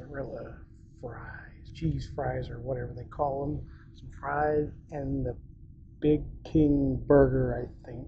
mozzarella fries, cheese fries or whatever they call them, some fries, and the Big King burger, I think.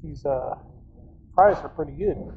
These fries are pretty good.